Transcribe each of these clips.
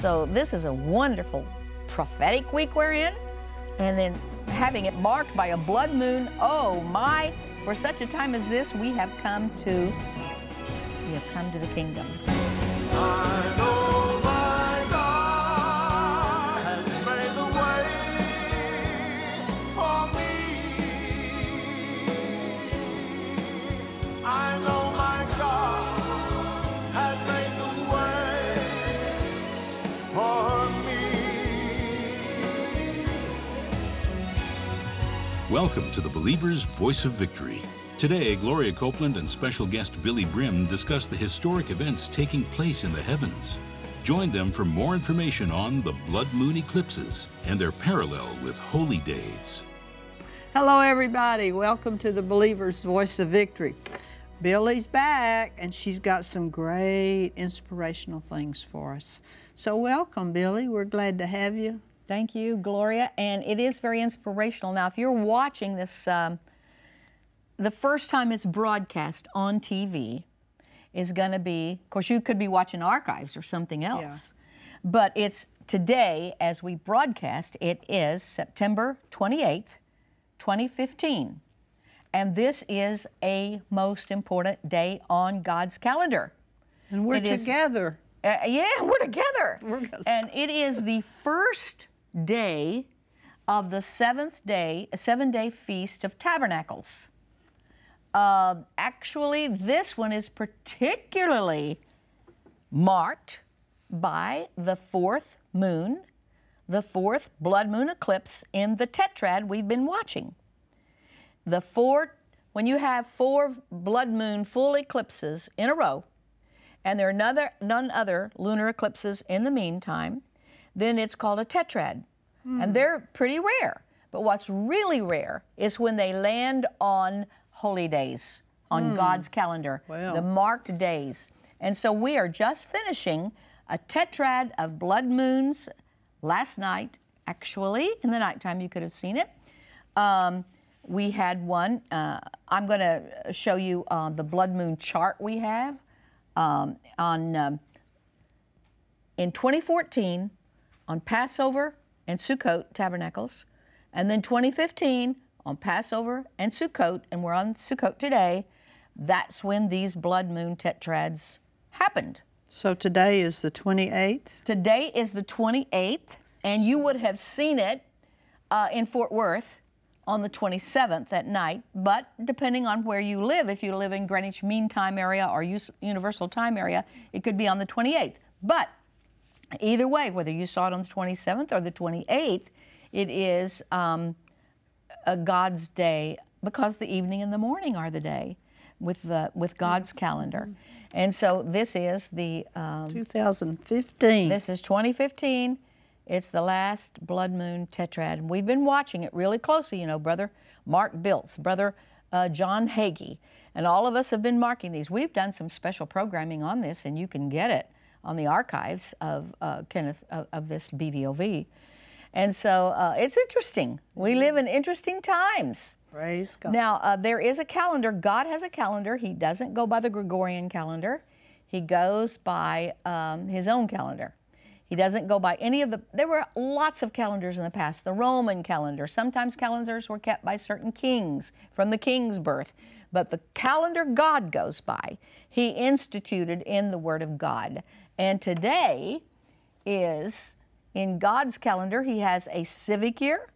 So this is a wonderful prophetic week we're in, and then having it marked by a blood moon. Oh my, for such a time as this, we have come to the kingdom. I know my God has made the way for me. I know my God has made the way for me. Welcome to the Believer's Voice of Victory. Today, Gloria Copeland and special guest Billye Brim discuss the historic events taking place in the heavens. Join them for more information on the blood moon eclipses and their parallel with holy days. Hello, everybody. Welcome to the Believer's Voice of Victory. Billye's back, and she's got some great inspirational things for us. So welcome, Billye. We're glad to have you. Thank you, Gloria. And it is very inspirational. Now, if you're watching this, the first time it's broadcast on TV is going to be, of course, you could be watching archives or something else, yeah. But it's today as we broadcast, it is September 28th, 2015. And this is a most important day on God's calendar. And we're together. We're together. And it is the first day of the seven-day Feast of Tabernacles. Actually, this one is particularly marked by the fourth moon, the fourth blood moon eclipse in the tetrad we've been watching. When you have four blood moon full eclipses in a row, and there are none other lunar eclipses in the meantime, then it's called a tetrad. Mm. And they're pretty rare. But what's really rare is when they land on holy days on God's calendar, wow. The marked days. And so we are just finishing a tetrad of blood moons last night, actually. In the nighttime, you could have seen it. We had one. I'm going to show you the blood moon chart we have in 2014 on Passover and Sukkot tabernacles, and then 2015, on Passover and Sukkot, and we're on Sukkot today. That's when these blood moon tetrads happened. So today is the 28th? Today is the 28th, and you would have seen it in Fort Worth on the 27th at night, but depending on where you live, if you live in Greenwich Mean Time area or Universal Time area, it could be on the 28th. But either way, whether you saw it on the 27th or the 28th, it is God's day, because the evening and the morning are the day with God's calendar. And so this is the 2015. This is 2015. It's the last blood moon tetrad. We've been watching it really closely, you know, Brother Mark Biltz, Brother John Hagee, and all of us have been marking these. We've done some special programming on this, and you can get it on the archives of Kenneth of this BVOV. And so it's interesting. We live in interesting times. Praise God. Now, there is a calendar. God has a calendar. He doesn't go by the Gregorian calendar. He goes by his own calendar. He doesn't go by any of the... There were lots of calendars in the past. The Roman calendar. Sometimes calendars were kept by certain kings from the king's birth. But the calendar God goes by, He instituted in the Word of God. And today is... In God's calendar, He has a civic year,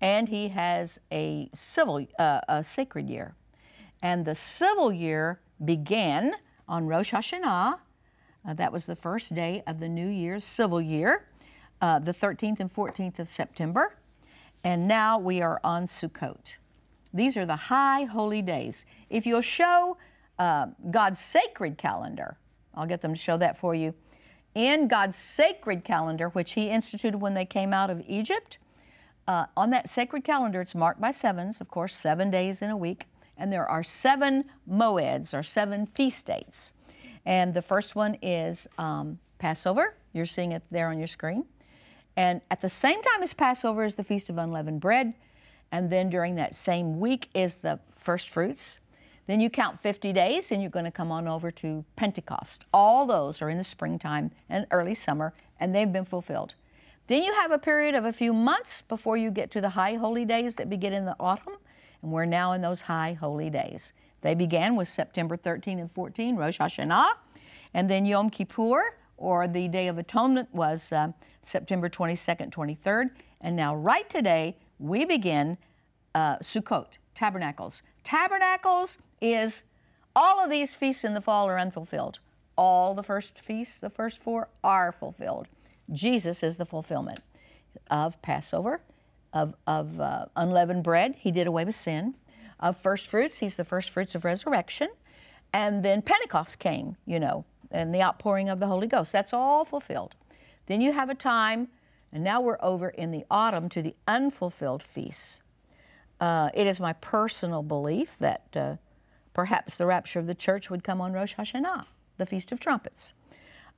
and He has a civil, a sacred year. And the civil year began on Rosh Hashanah. That was the first day of the New Year's civil year, the 13th and 14th of September. And now we are on Sukkot. These are the high holy days. If you'll show God's sacred calendar, I'll get them to show that for you. In God's sacred calendar, which He instituted when they came out of Egypt, on that sacred calendar, it's marked by sevens, of course, 7 days in a week, and there are seven moeds, or seven feast dates. And the first one is Passover. You're seeing it there on your screen. And at the same time as Passover is the Feast of Unleavened Bread, and then during that same week is the First Fruits. Then you count 50 days and you're going to come on over to Pentecost. All those are in the springtime and early summer, and they've been fulfilled. Then you have a period of a few months before you get to the high holy days that begin in the autumn, and we're now in those high holy days. They began with September 13 and 14, Rosh Hashanah, and then Yom Kippur, or the Day of Atonement, was September 22nd, 23rd, and now right today we begin Sukkot, Tabernacles. Tabernacles is all of these feasts in the fall are unfulfilled. All the first feasts, the first four, are fulfilled. Jesus is the fulfillment of Passover, of unleavened bread. He did away with sin. Of first fruits, he's the first fruits of resurrection. And then Pentecost came, you know, and the outpouring of the Holy Ghost. That's all fulfilled. Then you have a time, and now we're over in the autumn to the unfulfilled feasts. It is my personal belief that perhaps the rapture of the church would come on Rosh Hashanah, the Feast of Trumpets.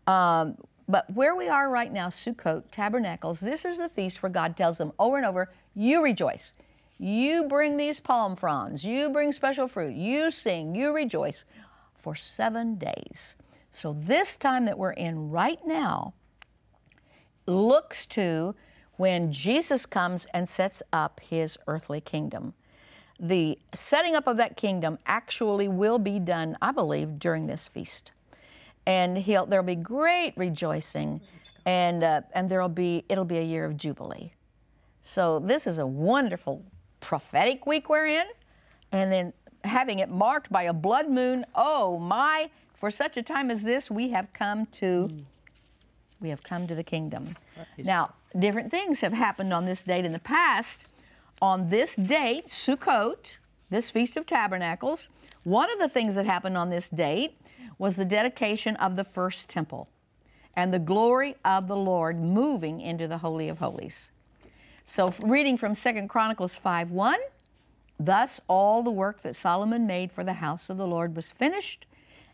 But where we are right now, Sukkot, Tabernacles, this is the feast where God tells them over and over, you rejoice. You bring these palm fronds. You bring special fruit. You sing. You rejoice for 7 days. So this time that we're in right now looks to when Jesus comes and sets up his earthly kingdom. The setting up of that kingdom actually will be done, I believe, during this feast. And there'll be great rejoicing, and it'll be a year of jubilee. So this is a wonderful prophetic week we're in, and then having it marked by a blood moon. Oh my! For such a time as this, we have come to the kingdom. Now, different things have happened on this date in the past. On this date, Sukkot, this Feast of Tabernacles, one of the things that happened on this date was the dedication of the first temple and the glory of the Lord moving into the Holy of Holies. So reading from 2 Chronicles 5:1, thus all the work that Solomon made for the house of the Lord was finished,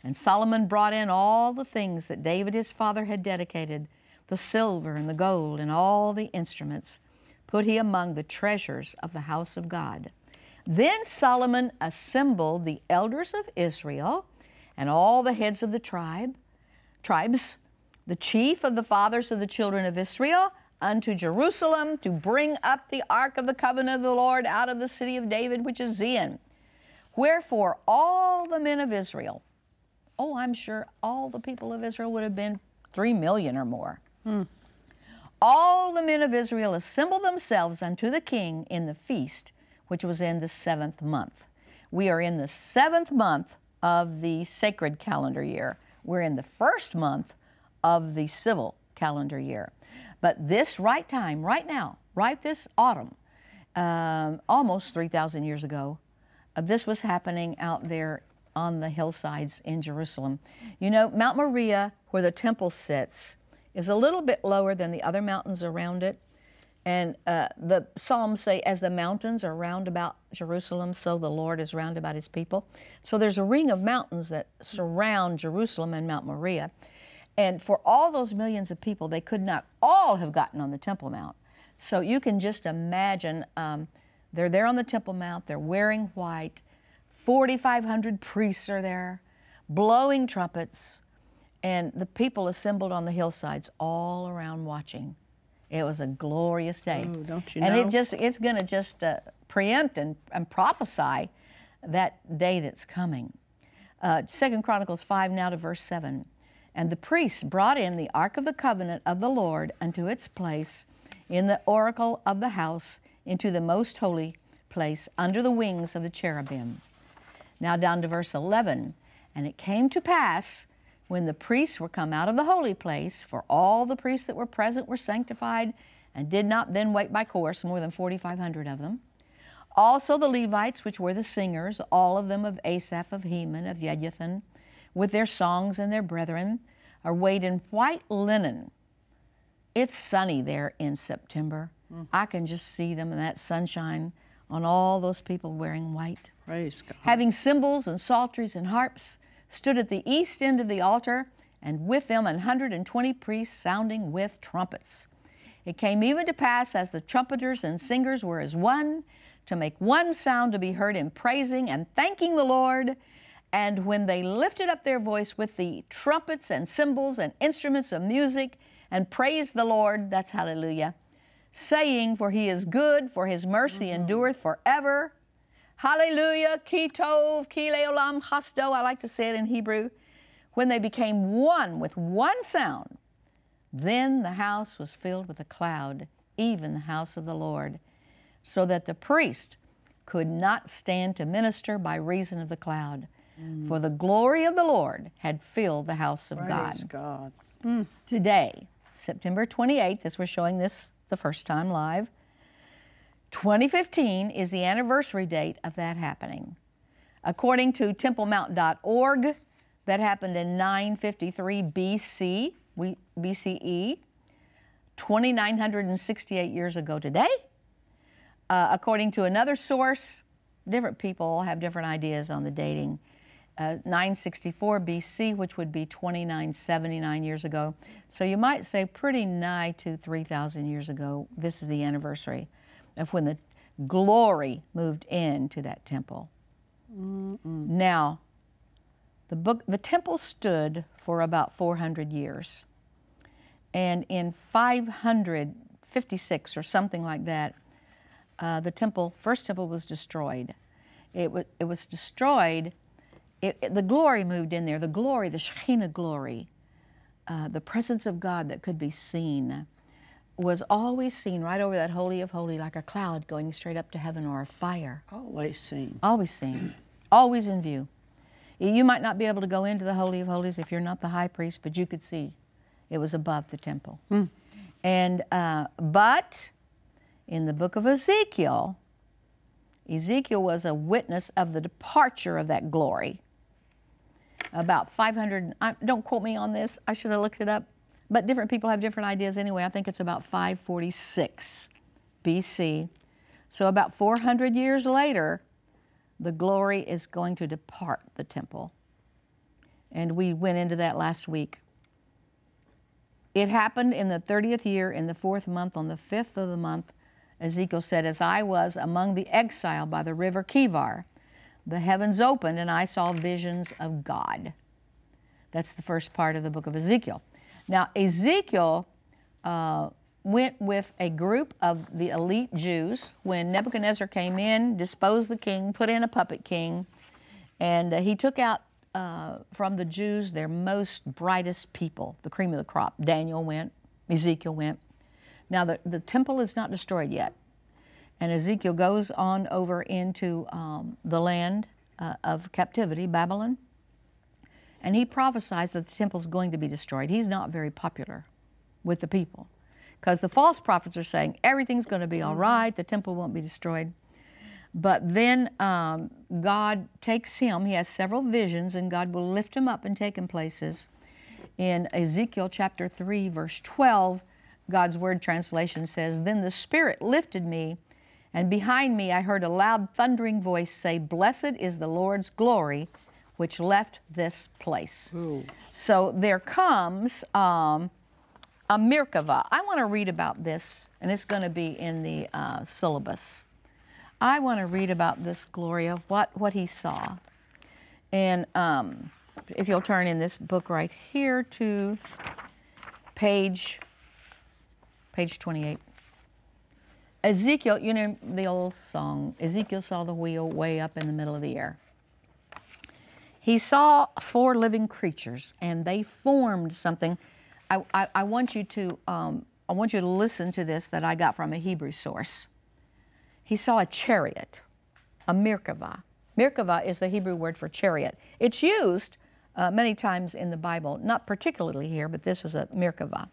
and Solomon brought in all the things that David his father had dedicated, the silver and the gold and all the instruments, put he among the treasures of the house of God. Then Solomon assembled the elders of Israel and all the heads of the tribes, the chief of the fathers of the children of Israel, unto Jerusalem to bring up the ark of the covenant of the Lord out of the city of David, which is Zion. Wherefore all the men of Israel, oh, I'm sure all the people of Israel would have been 3 million or more. All the men of Israel assembled themselves unto the king in the feast, which was in the 7th month. We are in the 7th month of the sacred calendar year. We're in the 1st month of the civil calendar year. But this right time, right now, right this autumn, almost 3,000 years ago, this was happening out there on the hillsides in Jerusalem. You know, Mount Moriah, where the temple sits, is a little bit lower than the other mountains around it. And the Psalms say, as the mountains are round about Jerusalem, so the Lord is round about his people. So there's a ring of mountains that surround Jerusalem and Mount Moriah. And for all those millions of people, they could not all have gotten on the Temple Mount. So you can just imagine they're there on the Temple Mount, they're wearing white, 4,500 priests are there, blowing trumpets, and the people assembled on the hillsides all around watching. It was a glorious day. Oh, don't you know? And it's going to just preempt and prophesy that day that's coming. 2 Chronicles 5, now to verse 7. And the priests brought in the ark of the covenant of the Lord unto its place in the oracle of the house into the most holy place under the wings of the cherubim. Now down to verse 11. And it came to pass, when the priests were come out of the holy place, for all the priests that were present were sanctified and did not then wait by course, more than 4,500 of them. Also the Levites, which were the singers, all of them of Asaph, of Heman, of Yeduthan, with their songs and their brethren, are weighed in white linen. It's sunny there in September. I can just see them in that sunshine on all those people wearing white. Praise God. Having cymbals and psalteries and harps, stood at the east end of the altar, and with them 120 priests sounding with trumpets. It came even to pass, as the trumpeters and singers were as one, to make one sound to be heard in praising and thanking the Lord. And when they lifted up their voice with the trumpets and cymbals and instruments of music and praised the Lord, that's hallelujah, saying, for he is good, for his mercy endureth forever. Hallelujah, ki tov, ki leolam chasto, I like to say it in Hebrew. When they became one with one sound, then the house was filled with a cloud, even the house of the Lord, so that the priest could not stand to minister by reason of the cloud. For the glory of the Lord had filled the house of God. Praise God. Today, September 28th, as we're showing this the first time live, 2015 is the anniversary date of that happening. According to TempleMount.org, that happened in 953 BCE, 2,968 years ago today. According to another source, different people have different ideas on the dating. 964 BC, which would be 2979 years ago. So you might say pretty nigh to 3,000 years ago, this is the anniversary of when the glory moved into that temple. Now, the temple stood for about 400 years. And in 556 or something like that, the temple, first temple was destroyed. It was destroyed. The glory moved in there, the glory, the Shekhinah glory, the presence of God that could be seen, was always seen right over that Holy of Holies, like a cloud going straight up to heaven or a fire. Always seen. Always seen. Always in view. You might not be able to go into the Holy of Holies if you're not the high priest, but you could see. It was above the temple. And but in the book of Ezekiel, Ezekiel was a witness of the departure of that glory. About 500, don't quote me on this, I should have looked it up, but different people have different ideas anyway. I think it's about 546 BC. So about 400 years later, the glory is going to depart the temple. And we went into that last week. It happened in the 30th year, in the 4th month, on the 5th of the month, Ezekiel said, as I was among the exile by the river Kivar, the heavens opened and I saw visions of God. That's the first part of the book of Ezekiel. Now, Ezekiel went with a group of the elite Jews when Nebuchadnezzar came in, disposed the king, put in a puppet king, and he took out from the Jews their most brightest people, the cream of the crop. Daniel went, Ezekiel went. Now, the temple is not destroyed yet, and Ezekiel goes on over into the land of captivity, Babylon, and he prophesies that the temple's going to be destroyed. He's not very popular with the people because the false prophets are saying everything's going to be all right, the temple won't be destroyed. But then God takes him. He has several visions, and God will lift him up and take him places. In Ezekiel chapter 3, verse 12, God's Word translation says, then the Spirit lifted me, and behind me I heard a loud thundering voice say, blessed is the Lord's glory, which left this place. Ooh. So there comes a Merkavah. I want to read about this, and it's going to be in the syllabus. I want to read about this glory of what he saw. And if you'll turn in this book right here to page 28. Ezekiel, you know the old song, Ezekiel saw the wheel way up in the middle of the air. He saw four living creatures, and they formed something. I want you to listen to this that I got from a Hebrew source. He saw a chariot, a Merkavah. Merkavah is the Hebrew word for chariot. It's used many times in the Bible, not particularly here, but this is a Merkavah.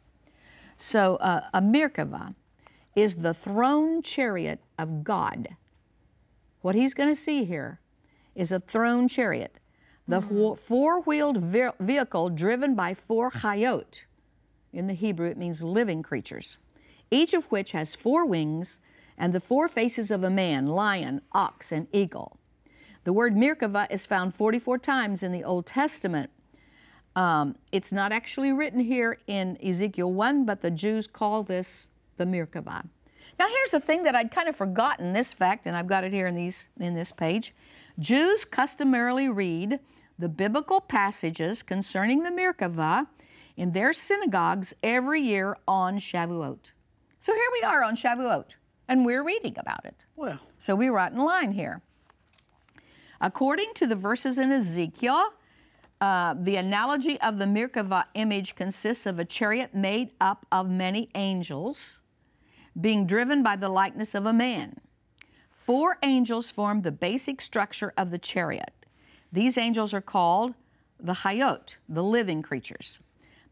So a Merkavah is the throne chariot of God. What he's going to see here is a throne chariot, the four-wheeled vehicle driven by four chayot. In the Hebrew, it means living creatures, each of which has four wings and the four faces of a man, lion, ox, and eagle. The word Merkavah is found 44 times in the Old Testament. It's not actually written here in Ezekiel 1, but the Jews call this the Merkavah. Now here's a thing that I'd kind of forgotten, this fact, and I've got it here in this page. Jews customarily read the biblical passages concerning the Merkavah in their synagogues every year on Shavuot. So here we are on Shavuot, and we're reading about it. Well, so we're right in line here. According to the verses in Ezekiel, the analogy of the Merkavah image consists of a chariot made up of many angels being driven by the likeness of a man. 4 angels form the basic structure of the chariot. These angels are called the Hayot, the living creatures.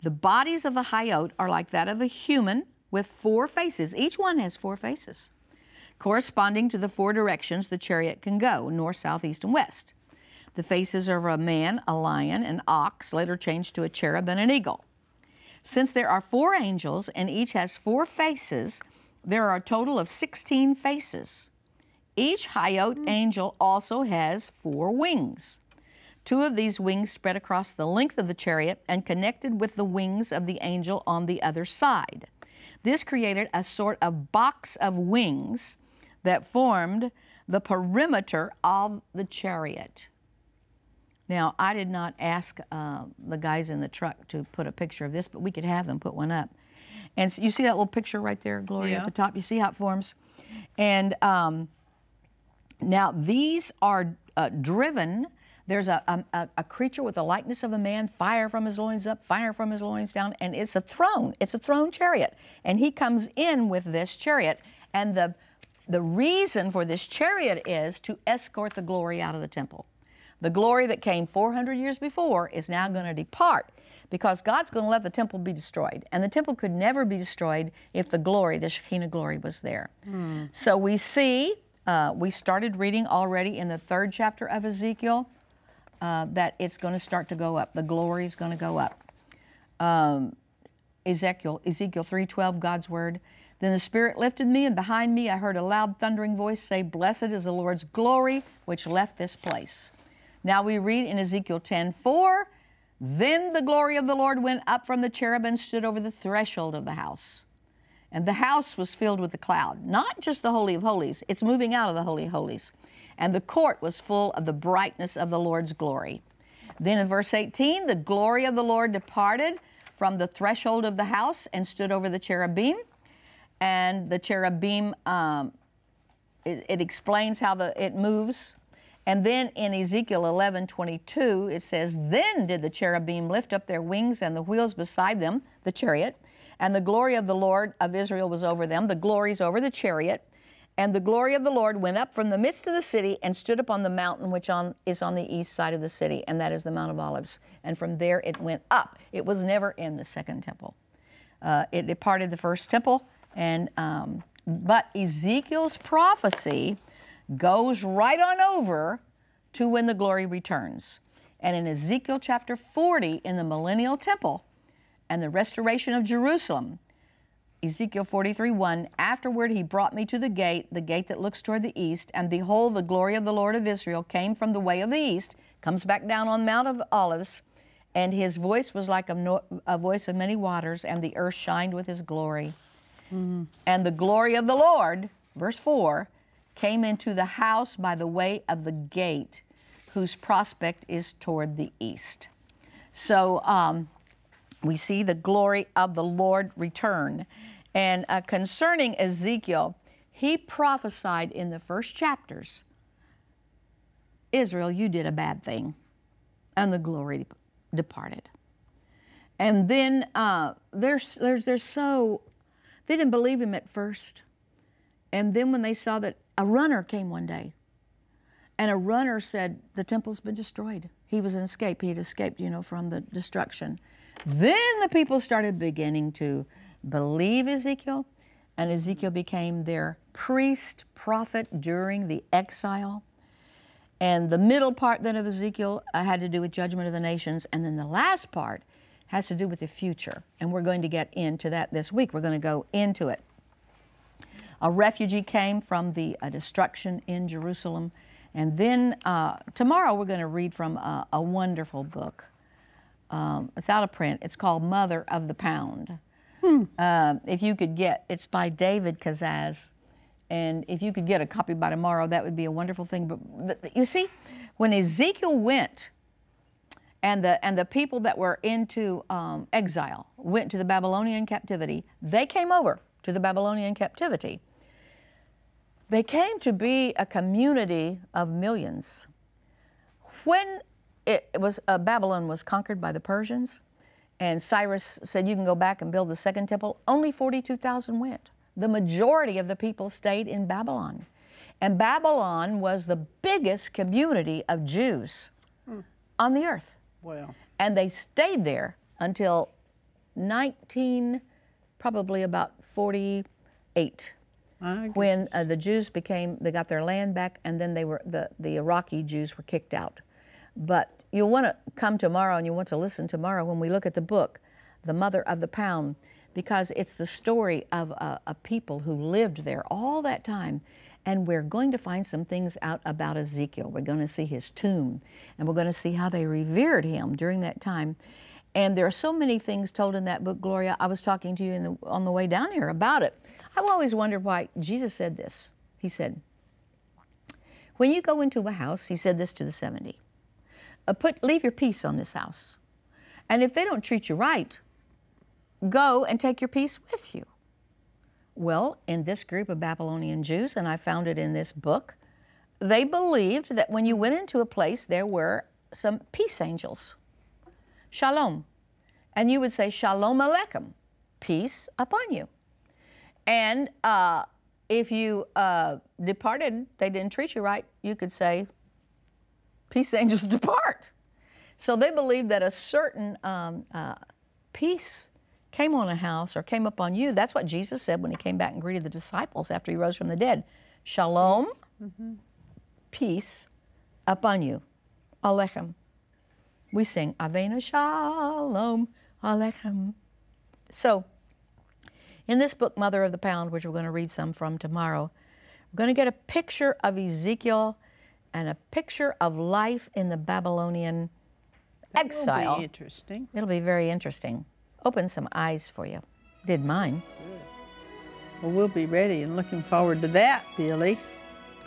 The bodies of the Hayot are like that of a human with 4 faces. Each one has 4 faces, corresponding to the 4 directions the chariot can go, north, south, east, and west. The faces are of a man, a lion, an ox, later changed to a cherub and an eagle. Since there are 4 angels and each has 4 faces, there are a total of 16 faces. Each Hayot angel also has 4 wings. 2 of these wings spread across the length of the chariot and connected with the wings of the angel on the other side. This created a sort of box of wings that formed the perimeter of the chariot. Now, I did not ask the guys in the truck to put a picture of this, but we could have them put one up. And so you see that little picture right there, Gloria, at the top? You see how it forms? And now these are driven. There's a creature with the likeness of a man, fire from his loins up, fire from his loins down, and it's a throne. It's a throne chariot. And he comes in with this chariot. And the reason for this chariot is to escort the glory out of the temple. The glory that came 400 years before is now going to depart because God's going to let the temple be destroyed. And the temple could never be destroyed if the glory, the Shekhinah glory, was there. Mm. So we see, we started reading already in the 3rd chapter of Ezekiel that it's going to start to go up. The glory is going to go up. Ezekiel 3:12, God's word. Then the Spirit lifted me, and behind me I heard a loud thundering voice say, "Blessed is the Lord's glory, which left this place." Now we read in Ezekiel 10:4, "Then the glory of the Lord went up from the cherub and stood over the threshold of the house. And the house was filled with the cloud." Not just the Holy of Holies, it's moving out of the Holy of Holies. "And the court was full of the brightness of the Lord's glory." Then in verse 18, "The glory of the Lord departed from the threshold of the house and stood over the cherubim." And the cherubim, it explains how it moves. And then in Ezekiel 11:22, it says, "Then did the cherubim lift up their wings and the wheels beside them," the chariot, "and the glory of the Lord of Israel was over them." The glory's over the chariot. "And the glory of the Lord went up from the midst of the city and stood upon the mountain which is on the east side of the city," and that is the Mount of Olives. "And from there it went up." It was never in the second temple. It departed the first temple. And but Ezekiel's prophecy goes right on over to when the glory returns. And in Ezekiel chapter 40, in the millennial temple and the restoration of Jerusalem, Ezekiel 43:1, "Afterward he brought me to the gate that looks toward the east, and behold, the glory of the Lord of Israel came from the way of the east," comes back down on Mount of Olives, "and his voice was like a voice of many waters, and the earth shined with his glory." Mm-hmm. "And the glory of the Lord," verse 4, "came into the house by the way of the gate, whose prospect is toward the east." So we see the glory of the Lord return. And concerning Ezekiel, he prophesied in the first chapters, "Israel, you did a bad thing," and the glory departed. And then they didn't believe him at first. And then when they saw that a runner came one day, and a runner said, "The temple's been destroyed." He was an escape. He had escaped, you know, from the destruction. Then the people started beginning to believe Ezekiel, and Ezekiel became their priest, prophet during the exile. And the middle part then of Ezekiel had to do with judgment of the nations, and then the last part has to do with the future. And we're going to get into that this week. We're going to go into it. A refugee came from the destruction in Jerusalem. And then tomorrow we're going to read from a wonderful book. It's out of print. It's called Mother of the Pound. If you could get, it's by David Kazaz. And if you could get a copy by tomorrow, that would be a wonderful thing. But you see, when Ezekiel went, and the people that were into exile went to the Babylonian captivity, they came over to the Babylonian captivity. They came to be a community of millions. When Babylon was conquered by the Persians, and Cyrus said, you can go back and build the second temple, only 42,000 went. The majority of the people stayed in Babylon. And Babylon was the biggest community of Jews on the earth. Wow. And they stayed there until probably about 48, when the Jews they got their land back, and then the Iraqi Jews were kicked out. But you'll want to come tomorrow, and you want to listen tomorrow when we look at the book, The Mother of the Pound, because it's the story of a people who lived there all that time. And we're going to find some things out about Ezekiel. We're going to see his tomb, and we're going to see how they revered him during that time. And there are so many things told in that book, Gloria. I was talking to you on the way down here about it. I've always wondered why Jesus said this. He said, when you go into a house, he said this to the 70, leave your peace on this house. And if they don't treat you right, go and take your peace with you. Well, in this group of Babylonian Jews, and I found it in this book, they believed that when you went into a place, there were some peace angels. Shalom. And you would say, Shalom Aleichem, peace upon you. And if you departed, they didn't treat you right, you could say, peace angels depart. So they believed that a certain peace came on a house or came upon you. That's what Jesus said when he came back and greeted the disciples after he rose from the dead. Shalom, peace upon you. Aleichem. We sing, Avena Shalom Aleichem. So, in this book, Mother of the Pound, which we're going to read some from tomorrow, we're going to get a picture of Ezekiel and a picture of life in the Babylonian exile. That'll be interesting. It'll be very interesting. Open some eyes for you. Did mine. Good. Well, we'll be ready and looking forward to that, Billye.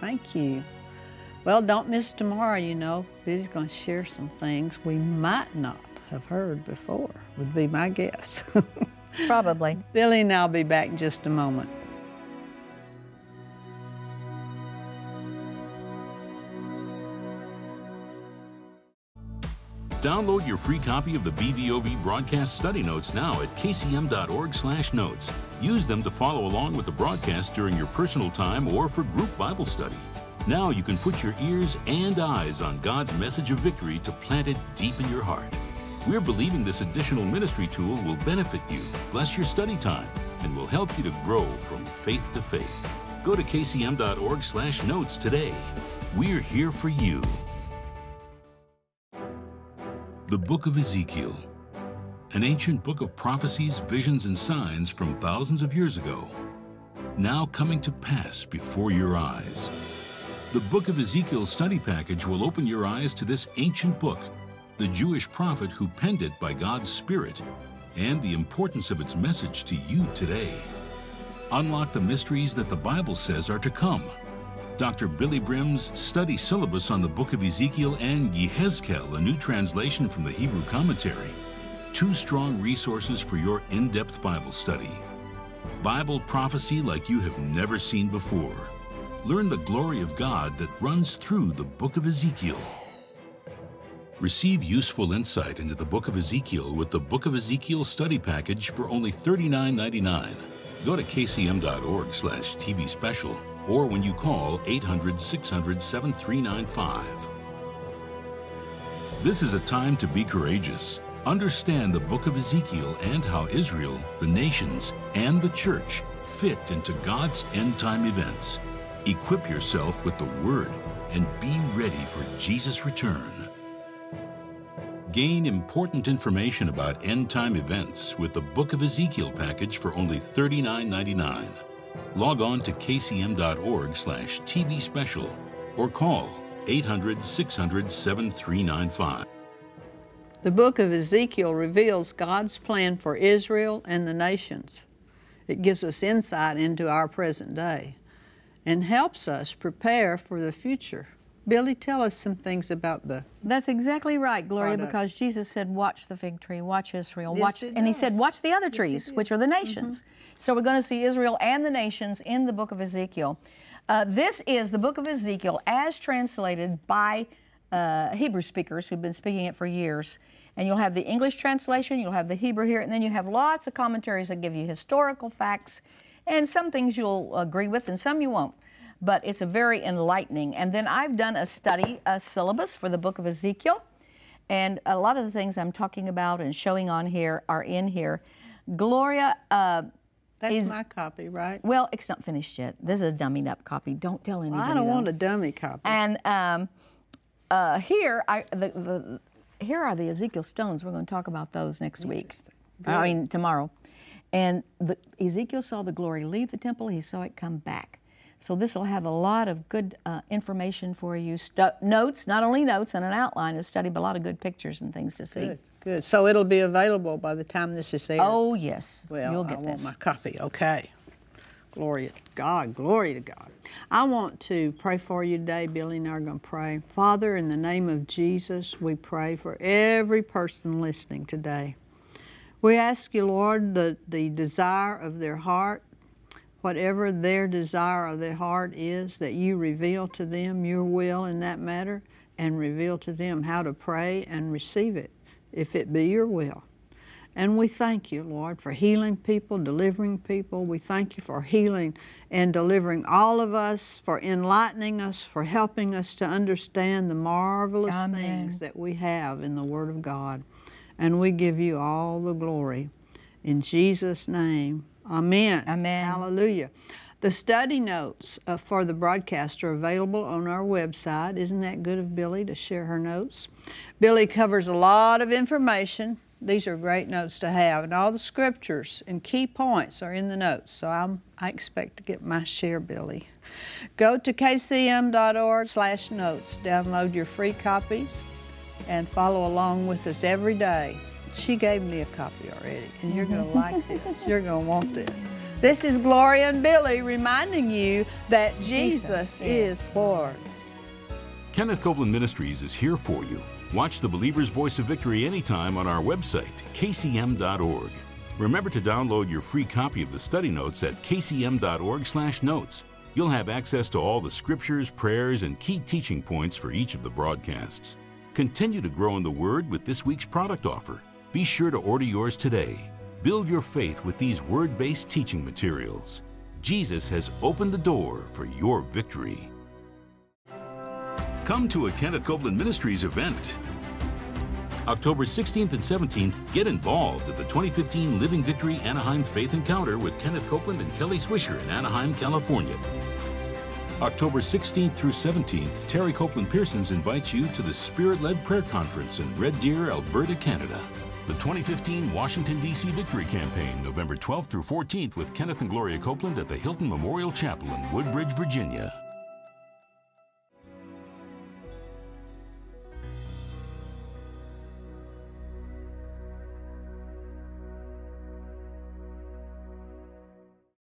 Thank you. Well, don't miss tomorrow, you know. Billy's going to share some things we might not have heard before, would be my guess. Probably. Billye and I'll be back in just a moment. Download your free copy of the BVOV broadcast study notes now at kcm.org/notes. Use them to follow along with the broadcast during your personal time or for group Bible study. Now you can put your ears and eyes on God's message of victory to plant it deep in your heart. We're believing this additional ministry tool will benefit you, bless your study time, and will help you to grow from faith to faith. Go to kcm.org/notes today. We're here for you. The Book of Ezekiel, an ancient book of prophecies, visions, and signs from thousands of years ago, now coming to pass before your eyes. The Book of Ezekiel study package will open your eyes to this ancient book, the Jewish prophet who penned it by God's Spirit, and the importance of its message to you today. Unlock the mysteries that the Bible says are to come. Dr. Billye Brim's study syllabus on the Book of Ezekiel and Yehezkel, a new translation from the Hebrew commentary. Two strong resources for your in-depth Bible study. Bible prophecy like you have never seen before. Learn the glory of God that runs through the Book of Ezekiel. Receive useful insight into the Book of Ezekiel with the Book of Ezekiel study package for only $39.99. Go to kcm.org/TV special. or when you call 800-600-7395. This is a time to be courageous. Understand the Book of Ezekiel and how Israel, the nations, and the church fit into God's end-time events. Equip yourself with the Word and be ready for Jesus' return. Gain important information about end-time events with the Book of Ezekiel package for only $39.99. Log on to kcm.org/TV special or call 800-600-7395. The Book of Ezekiel reveals God's plan for Israel and the nations. It gives us insight into our present day. and helps us prepare for the future. Billye, tell us some things about the That's exactly right, Gloria, product. Because Jesus said, watch the fig tree, watch Israel, watch, and he said, watch the other trees, which are the nations. So we're going to see Israel and the nations in the book of Ezekiel. This is the book of Ezekiel as translated by Hebrew speakers who've been speaking it for years. And you'll have the English translation, you'll have the Hebrew here, and then you have lots of commentaries that give you historical facts, and some things you'll agree with and some you won't. But it's a very enlightening. And then I've done a study, a syllabus for the book of Ezekiel. And a lot of the things I'm talking about and showing on here are in here. Gloria That's my copy, right? Well, it's not finished yet. This is a dummied up copy. Don't tell anybody. Well, I don't want a dummy copy. And here, here are the Ezekiel stones. We're going to talk about those next week. Good. I mean, tomorrow. And Ezekiel saw the glory leave the temple. He saw it come back. So this will have a lot of good information for you. Notes, not only notes and an outline of study, but a lot of good pictures and things to see. Good, good. So it'll be available by the time this is aired. Oh, yes. Well, you'll get this. I want my copy. Okay. Glory to God. Glory to God. I want to pray for you today. Billye and I are going to pray. Father, in the name of Jesus, we pray for every person listening today. We ask you, Lord, the desire of their heart, whatever their desire of their heart is, that you reveal to them your will in that matter and reveal to them how to pray and receive it, if it be your will. And we thank you, Lord, for healing people, delivering people. We thank you for healing and delivering all of us, for enlightening us, for helping us to understand the marvelous things that we have in the Word of God. And we give you all the glory. In Jesus' name, amen. Amen. Hallelujah. The study notes for the broadcast are available on our website. Isn't that good of Billye to share her notes? Billye covers a lot of information. These are great notes to have, and all the scriptures and key points are in the notes, so I expect to get my share, Billye. Go to kcm.org/notes, download your free copies, and follow along with us every day. She gave me a copy already, and you're going to like this. You're going to want this. This is Gloria and Billye reminding you that Jesus is Lord. Kenneth Copeland Ministries is here for you. Watch the Believer's Voice of Victory anytime on our website, kcm.org. Remember to download your free copy of the study notes at kcm.org/notes. You'll have access to all the scriptures, prayers, and key teaching points for each of the broadcasts. Continue to grow in the Word with this week's product offer. Be sure to order yours today. Build your faith with these Word-based teaching materials. Jesus has opened the door for your victory. Come to a Kenneth Copeland Ministries event. October 16th and 17th, get involved at the 2015 Living Victory Anaheim Faith Encounter with Kenneth Copeland and Kelly Swisher in Anaheim, California. October 16th through 17th, Terry Copeland Pearsons invites you to the Spirit-led Prayer Conference in Red Deer, Alberta, Canada. The 2015 Washington, D.C. Victory Campaign, November 12th through 14th with Kenneth and Gloria Copeland at the Hilton Memorial Chapel in Woodbridge, Virginia.